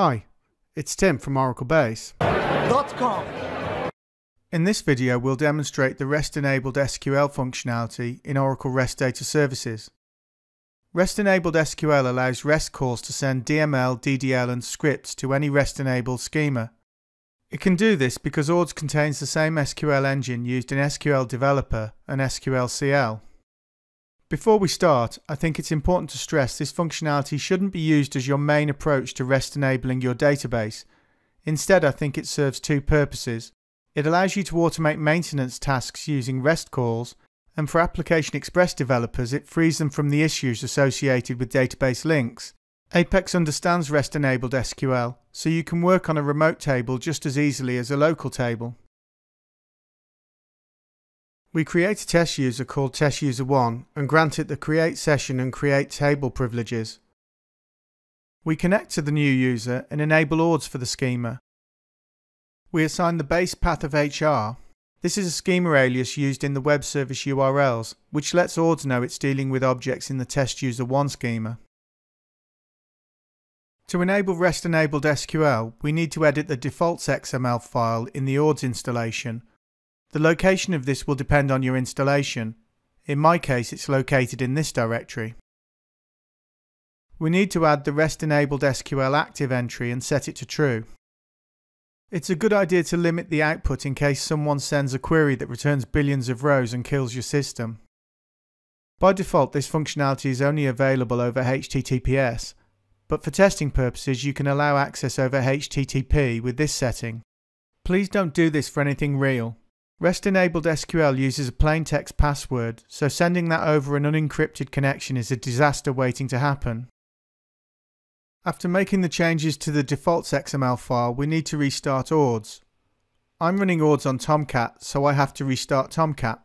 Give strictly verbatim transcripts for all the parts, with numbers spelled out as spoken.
Hi, it's Tim from Oracle Base dot com. In this video we'll demonstrate the REST-enabled S Q L functionality in Oracle REST Data Services. REST-enabled S Q L allows REST calls to send D M L, D D L and scripts to any REST-enabled schema. It can do this because O R D S contains the same S Q L engine used in S Q L Developer and S Q L C L. Before we start, I think it's important to stress this functionality shouldn't be used as your main approach to REST enabling your database. Instead, I think it serves two purposes. It allows you to automate maintenance tasks using REST calls, and for Application Express developers it frees them from the issues associated with database links. Apex understands REST-enabled S Q L, so you can work on a remote table just as easily as a local table. We create a test user called test user one and grant it the create session and create table privileges. We connect to the new user and enable O R D S for the schema. We assign the base path of H R. This is a schema alias used in the web service U R Ls, which lets O R D S know it's dealing with objects in the test user one schema. To enable REST-enabled S Q L, we need to edit the defaults X M L file in the O R D S installation. The location of this will depend on your installation. In my case, it's located in this directory. We need to add the REST-enabled S Q L active entry and set it to true. It's a good idea to limit the output in case someone sends a query that returns billions of rows and kills your system. By default, this functionality is only available over H T T P S. But for testing purposes you can allow access over H T T P with this setting. Please don't do this for anything real. REST-enabled S Q L uses a plain text password, so sending that over an unencrypted connection is a disaster waiting to happen. After making the changes to the defaults X M L file, we need to restart O R D S. I'm running O R D S on Tomcat, so I have to restart Tomcat.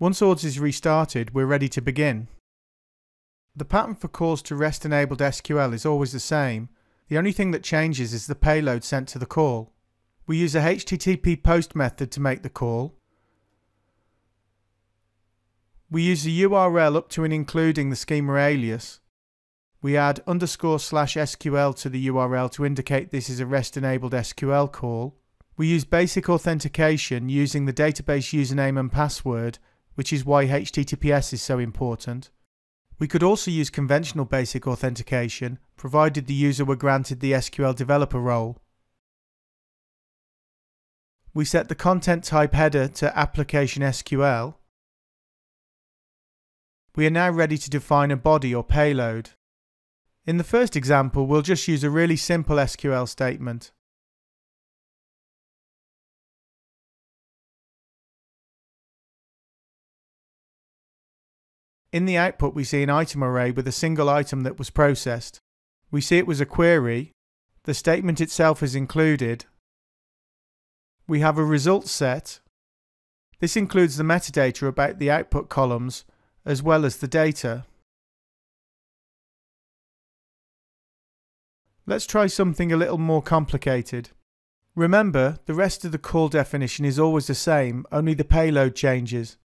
Once O R D S is restarted, we're ready to begin. The pattern for calls to REST-enabled S Q L is always the same. The only thing that changes is the payload sent to the call. We use a H T T P post method to make the call. We use the U R L up to and including the schema alias. We add underscore slash S Q L to the U R L to indicate this is a REST-enabled S Q L call. We use basic authentication using the database username and password, which is why H T T P S is so important. We could also use conventional basic authentication, provided the user were granted the S Q L developer role. We set the content type header to Application S Q L. We are now ready to define a body or payload. In the first example, we'll just use a really simple S Q L statement. In the output we see an item array with a single item that was processed. We see it was a query, the statement itself is included, we have a results set, this includes the metadata about the output columns as well as the data. Let's try something a little more complicated. Remember, the rest of the call definition is always the same, only the payload changes.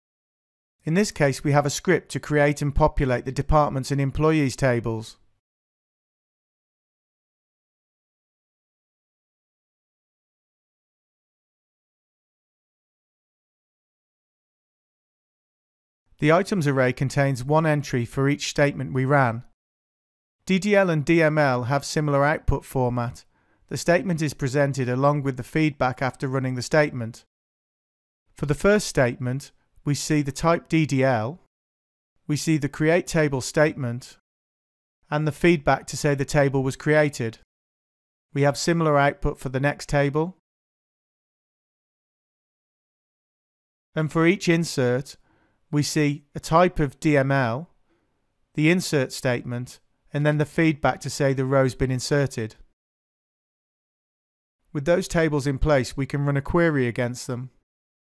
In this case, we have a script to create and populate the departments and employees tables. The items array contains one entry for each statement we ran. D D L and D M L have similar output format. The statement is presented along with the feedback after running the statement. For the first statement, we see the type D D L, we see the create table statement, and the feedback to say the table was created. We have similar output for the next table. And for each insert, we see a type of D M L, the insert statement, and then the feedback to say the row's been inserted. With those tables in place, we can run a query against them.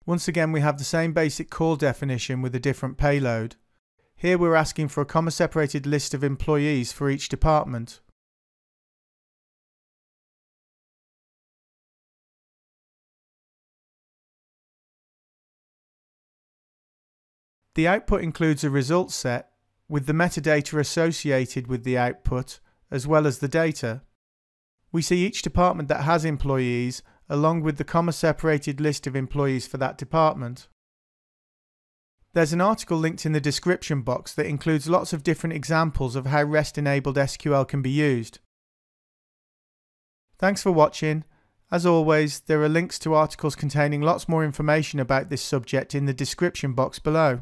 Once again, we have the same basic call definition with a different payload. Here we're asking for a comma-separated list of employees for each department. The output includes a results set with the metadata associated with the output as well as the data. We see each department that has employees, along with the comma-separated list of employees for that department. There's an article linked in the description box that includes lots of different examples of how REST-enabled S Q L can be used. Thanks for watching. As always, there are links to articles containing lots more information about this subject in the description box below.